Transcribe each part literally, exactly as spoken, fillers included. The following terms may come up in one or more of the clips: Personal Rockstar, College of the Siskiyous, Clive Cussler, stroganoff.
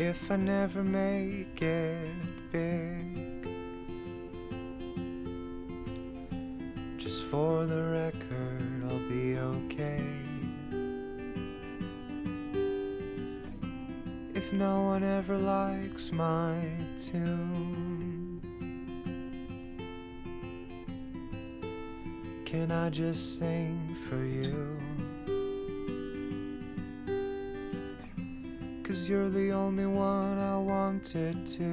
if I never make it big. Just for the record, I'll be okay. If no one ever likes my tune, can I just sing for you? 'Cause you're the only one I wanted to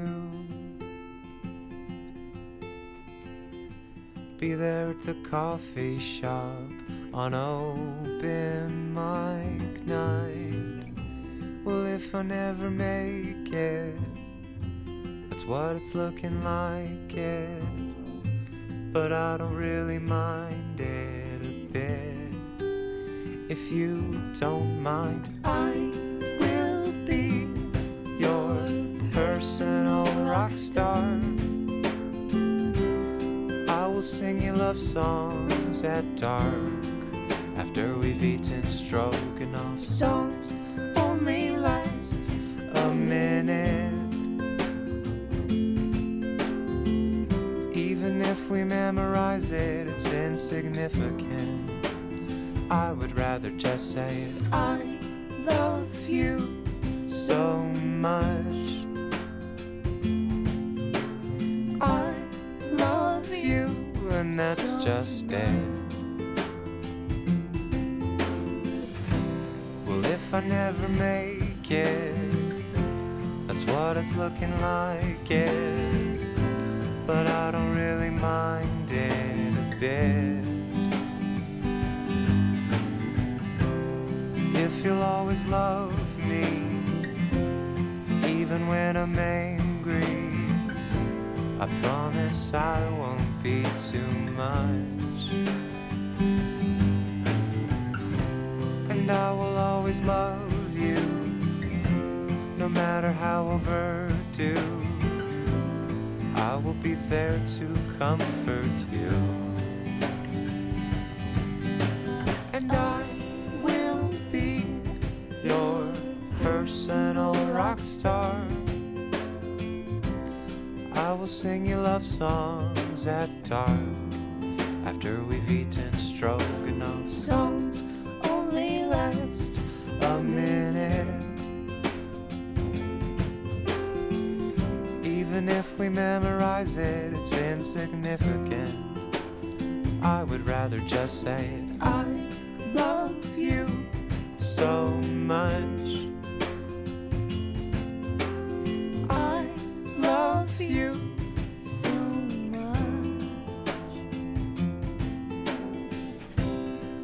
be there at the coffee shop on open mic night. Well, if I never make it, that's what it's looking like it. But I don't really mind it a bit. If you don't mind, I personal rockstar. I will sing you love songs at dark, after we've eaten stroganoff. Songs only last a minute. Even if we memorize it, it's insignificant. I would rather just say it. I love you so much. I love you, and that's just it. Well, if I never make it, that's what it's looking like it. But I don't really mind it a bit. If you'll always love me, even when I'm angry, I promise I won't be too much. And I will always love you, no matter how overdue. I will be there to comfort you. And I will be your personal rock star. I will sing you love songs at dark, after we've eaten stroganoff. Songs only last a minute. Even if we memorize it, it's insignificant. I would rather just say it. I love you so much. You so much.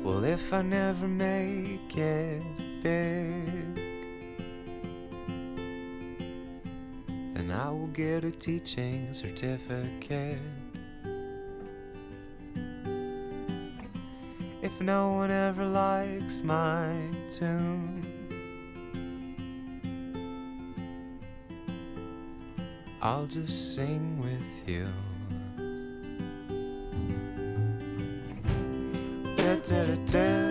Well, if I never make it big, then I will get a teaching certificate. If no one ever likes my tune, I'll just sing with you. Da, da, da, da.